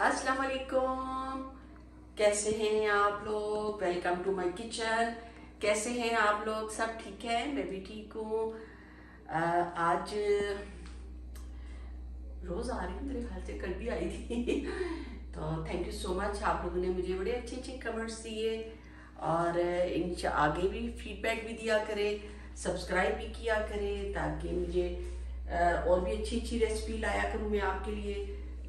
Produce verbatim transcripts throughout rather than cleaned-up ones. अस्सलाम वालेकुम, कैसे हैं आप लोग। Welcome to my kitchen. कैसे हैं आप लोग, सब ठीक है। मैं भी ठीक हूँ। आज रोज़ आ रही हूँ, मेरे ख्याल से कल भी आई थी तो थैंक यू सो मच, आप लोगों ने मुझे बड़े अच्छे अच्छे कमेंट्स दिए और इनसे आगे भी फीडबैक भी दिया करें, सब्सक्राइब भी किया करें ताकि मुझे और भी अच्छी अच्छी रेसिपी लाया करूँ मैं आपके लिए।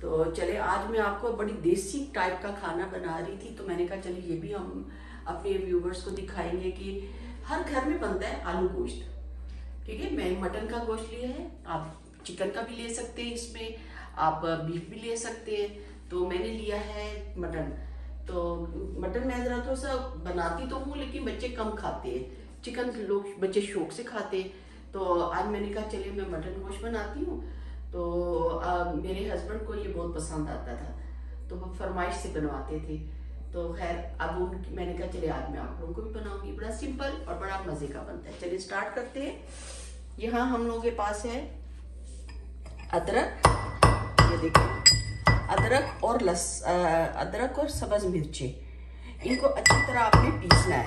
तो चले, आज मैं आपको बड़ी देसी टाइप का खाना बना रही थी तो मैंने कहा चलो ये भी हम अपने व्यूवर्स को दिखाएंगे कि हर घर में बनता है आलू गोश्त। ठीक है, मैंने मटन का गोश्त लिया है, आप चिकन का भी ले सकते हैं, इसमें आप बीफ भी ले सकते हैं। तो मैंने लिया है मटन। तो मटन मैं ज़रा थोड़ा सा बनाती तो हूँ लेकिन बच्चे कम खाते हैं, चिकन लोग बच्चे शौक से खाते हैं। तो आज मैंने कहा चलिए मैं मटन गोश्त बनाती हूँ। तो आ, मेरे हस्बैंड को ये बहुत पसंद आता था तो वो फरमाइश से बनवाते थे। तो खैर अब उनकी मैंने कहा चले आज मैं आप लोगों को भी बनाऊंगी। बड़ा सिंपल और बड़ा मज़े का बनता है। चलिए स्टार्ट करते हैं। यहाँ हम लोगों के पास है अदरक, ये देखिए अदरक और लस आ, अदरक और सब्ज़ मिर्चें, इनको अच्छी तरह आपने पीसना है।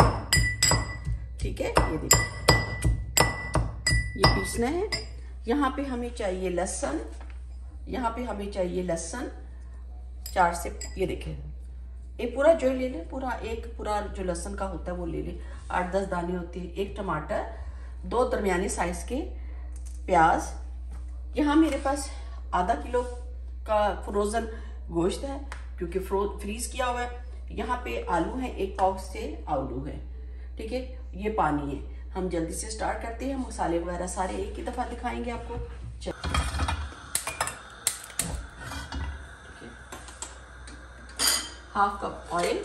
ठीक है, ये देखिए ये पीसना है। यहाँ पे हमें चाहिए लहसुन, यहाँ पे हमें चाहिए लहसुन चार से, ये देखें एक पूरा जो ले लें, पूरा एक पूरा जो लहसुन का होता है वो ले लें, आठ दस दाने होते हैं। एक टमाटर, दो दरमियाने साइज के प्याज। यहाँ मेरे पास आधा किलो का फ्रोज़न गोश्त है क्योंकि फ्रो फ्रीज़ किया हुआ है। यहाँ पे आलू है, एक पाव से आलू है। ठीक है, ये पानी है। हम जल्दी से स्टार्ट करते हैं, मसाले वगैरह सारे एक ही दफ़ा दिखाएंगे आपको। Half cup oil,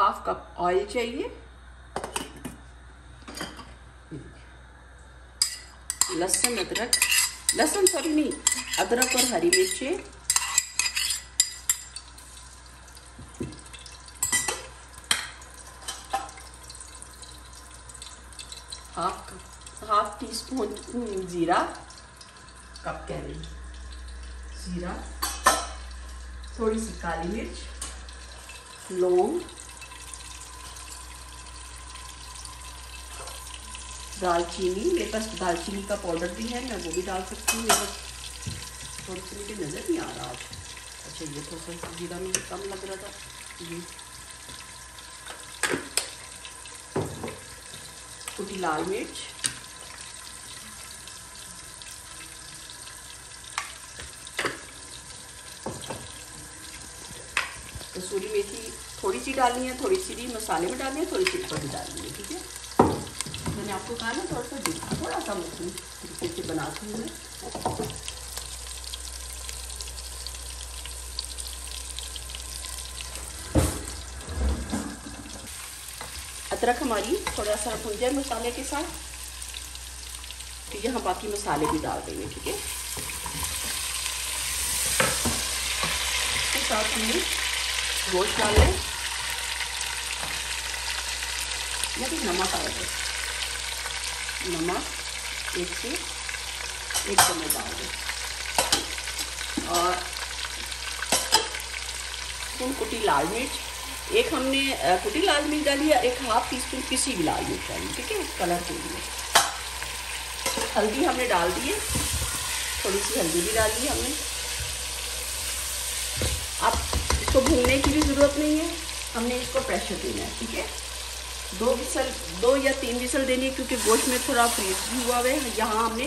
half cup oil चाहिए। लहसुन अदरक लहसुन सॉरी नहीं अदरक और हरी मिर्चें, हाफ हाफ टी स्पून जीरा, कप कह रही जीरा, थोड़ी सी काली मिर्च, लौंग, दालचीनी। मेरे पास दालचीनी का पाउडर भी है, मैं वो भी डाल सकती हूँ। थोड़ी सी मुझे नज़र नहीं आ रहा आज। अच्छा, ये थोड़ा सा जीरा मुझे कम लग रहा था। ये कुटी लाल मिर्च, कसूरी मेथी थोड़ी सी डालनी है, थोड़ी सी भी मसाले में डालनी है, थोड़ी सी ऊपर भी डालनी है। ठीक है, मैंने आपको कहा ना थोड़ा सा दिखा थोड़ा सा मुश्किल तरीके से बनाती हूँ मैं। अदरक हमारी थोड़ा सा भुन जाए मसाले के साथ, ठीक है, हम बाकी मसाले भी डाल देंगे। ठीक है, इसके साथ हमने गोश्त डालना है, या फिर नमक आया है, नमक एक से एक चम्मच डाल दें, और तीन कुटी लाल मिर्च, एक हमने कुटी लाल मिर्च डाली है, एक हाफ टी स्पून किसी भी लाल मिर्च डाली। ठीक है, कलर के लिए हल्दी हमने डाल दी है, थोड़ी सी हल्दी भी डाली है हमने। अब इसको भूनने की भी ज़रूरत नहीं है, हमने इसको प्रेशर देना है। ठीक है, दो विसल दो या तीन विसल देनी है क्योंकि गोश्त में थोड़ा फ्रीज भी हुआ हुआ है। यहाँ हमने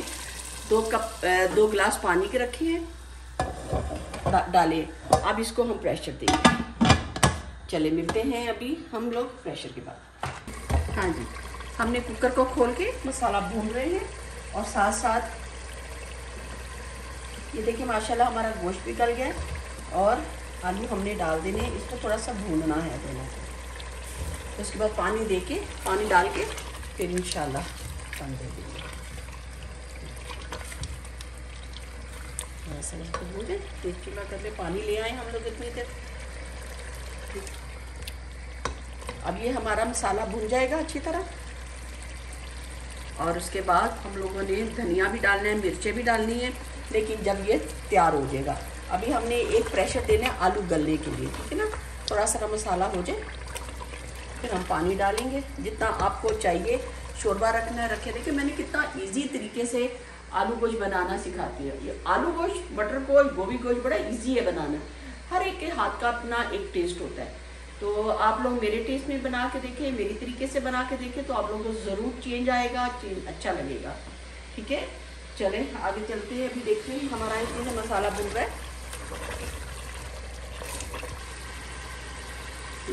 दो कप दो गिलास पानी के रखे हैं डाले। अब इसको हम प्रेशर देंगे। चले मिलते हैं अभी हम लोग प्रेशर के बाद। हाँ जी, हमने कुकर को खोल के मसाला भून रहे हैं और साथ साथ ये देखिए माशाल्लाह हमारा गोश्त भी गल गया और आलू हमने डाल देने हैं। इसको थोड़ा सा भूनना है, देना है। तो उसके बाद पानी देके पानी डाल के फिर इंशाल्लाह बंद कर देंगे। तेज चूल्हा कर ले, पानी ले आए हम लोग इतनी देर। अब ये हमारा मसाला भुन जाएगा अच्छी तरह, और उसके बाद हम लोगों ने धनिया भी डालना है, मिर्चें भी डालनी है। लेकिन जब ये तैयार हो जाएगा, अभी हमने एक प्रेशर देना है आलू गलने के लिए, ठीक है ना। थोड़ा सारा मसाला हो जाए फिर हम पानी डालेंगे, जितना आपको चाहिए शोरबा रखना है रखे। देखिए मैंने कितना ईजी तरीके से आलू गोश्त बनाना सिखाती है। ये आलू गोश्त, बटर गोश्त, गोभी गोश्त बड़ा ईजी है बनाना। हर एक के हाथ का अपना एक टेस्ट होता है, तो आप लोग मेरे टेस्ट में बना के देखें, मेरी तरीके से बना के देखें, तो आप लोगों को ज़रूर चेंज आएगा, चेंज अच्छा लगेगा, ठीक है। चले आगे चलते हैं। अभी देखते हैं हमारा इसमें मसाला भुन रहा है।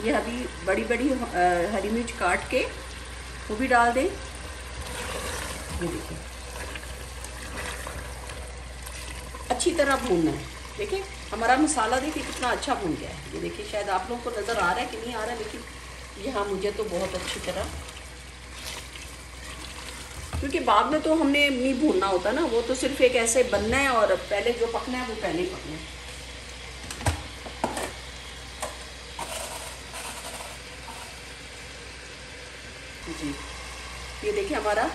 ये अभी बड़ी बड़ी हरी मिर्च काट के वो भी डाल दें। ये देखिए अच्छी तरह भूनना है। देखिए हमारा मसाला देखिए कितना अच्छा भून गया है। ये देखिए, शायद आप लोगों को नज़र आ रहा है कि नहीं आ रहा, लेकिन यहाँ मुझे तो बहुत अच्छी तरह, क्योंकि बाद में तो हमने नहीं भूनना होता ना, वो तो सिर्फ एक ऐसे बनना है, और पहले जो पकना है वो पहले ही पकना है। जी ये देखिए हमारा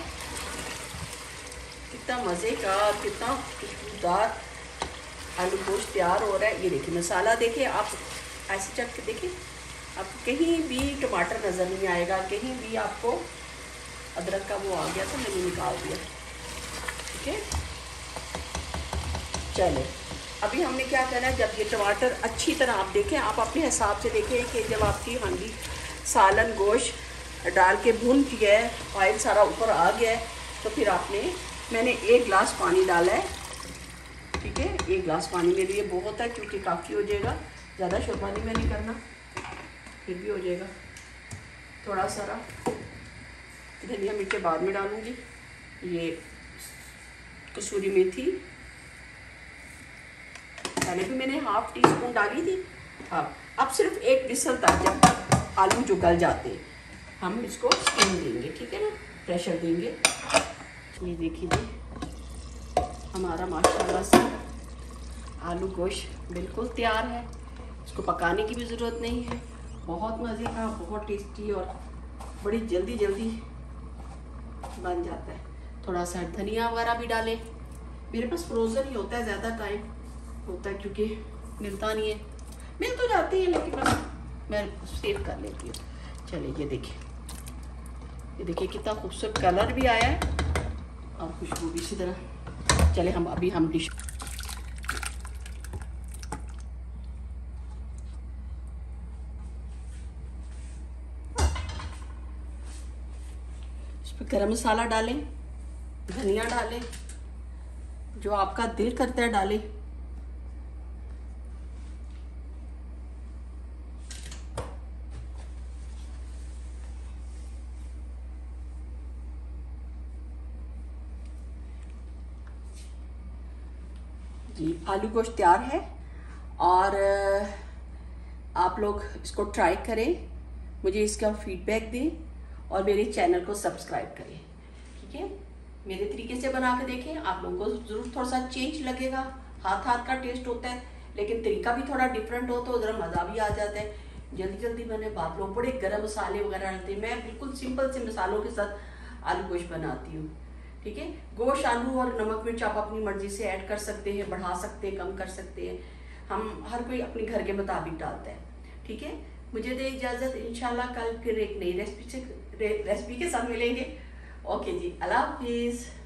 कितना मज़े का, कितना खुशबूदार आलू गोश्त तैयार हो रहा है। ये देखिए मसाला देखिए, आप ऐसे चख के देखिए, आपको कहीं भी टमाटर नज़र नहीं आएगा, कहीं भी आपको अदरक का वो आ गया तो मैंने निकाल दिया, ठीक है। चलो अभी हमने क्या करना है, जब ये टमाटर अच्छी तरह आप देखें, आप अपने हिसाब से देखें कि जब आपकी हांडी सालन गोश्त डाल के भून गया है, ऑयल सारा ऊपर आ गया है, तो फिर आपने, मैंने एक गिलास पानी डाला है, ठीक है। एक गिलास पानी मेरे लिए बहुत है, क्योंकि काफ़ी हो जाएगा, ज़्यादा शोरबा नहीं मैंने करना, फिर भी हो जाएगा। थोड़ा सारा धनिया मिर्च बाद में डालूँगी, ये कसूरी मेथी पहले भी मैंने हाफ टी स्पून डाली थी। हाँ, अब सिर्फ एक विसल तक, जब आलू जो गल जाते हैं हम इसको स्टीम देंगे, ठीक है ना, प्रेशर देंगे। ये देखिए जी हमारा माशाल्लाह से आलू गोश्त बिल्कुल तैयार है। इसको पकाने की भी ज़रूरत नहीं है, बहुत मज़े का, बहुत टेस्टी और बड़ी जल्दी जल्दी बन जाता है। थोड़ा सा धनिया वगैरह भी डालें, मेरे पास फ्रोज़न ही होता है, ज़्यादा टाइम होता है क्योंकि मिलता नहीं है, मिल तो जाती है लेकिन बस मैं सेव कर लेती हूँ। चलिए ये देखिए, ये देखिए कितना खूबसूरत कलर भी आया है और खुशबू भी इसी तरह। चले हम अभी हम डिश, इसमें गरम मसाला डालें, धनिया डालें, जो आपका दिल करता है डालें। जी आलू गोश्त तैयार है, और आप लोग इसको ट्राई करें, मुझे इसका फीडबैक दें, और मेरे चैनल को सब्सक्राइब करें, ठीक है। मेरे तरीके से बना के देखें, आप लोगों को ज़रूर थोड़ा सा चेंज लगेगा, हाथ हाथ का टेस्ट होता है, लेकिन तरीका भी थोड़ा डिफरेंट हो तो ज़रा मज़ा भी आ जाता है। जल्दी जल्दी मैंने बाप लोग बड़े गर्म मसाले वगैरह डालते हैं, मैं बिल्कुल सिंपल से मसालों के साथ आलू गोश्त बनाती हूँ, ठीक है। गोश्त, आलू और नमक मिर्च आप अपनी मर्जी से ऐड कर सकते हैं, बढ़ा सकते हैं, कम कर सकते हैं, हम हर कोई अपने घर के मुताबिक डालता है, ठीक है। मुझे दे इजाज़त, इंशाल्लाह कल फिर एक नई रेसिपी से रेसिपी के साथ मिलेंगे। ओके जी, अल्लाह हाफिज़।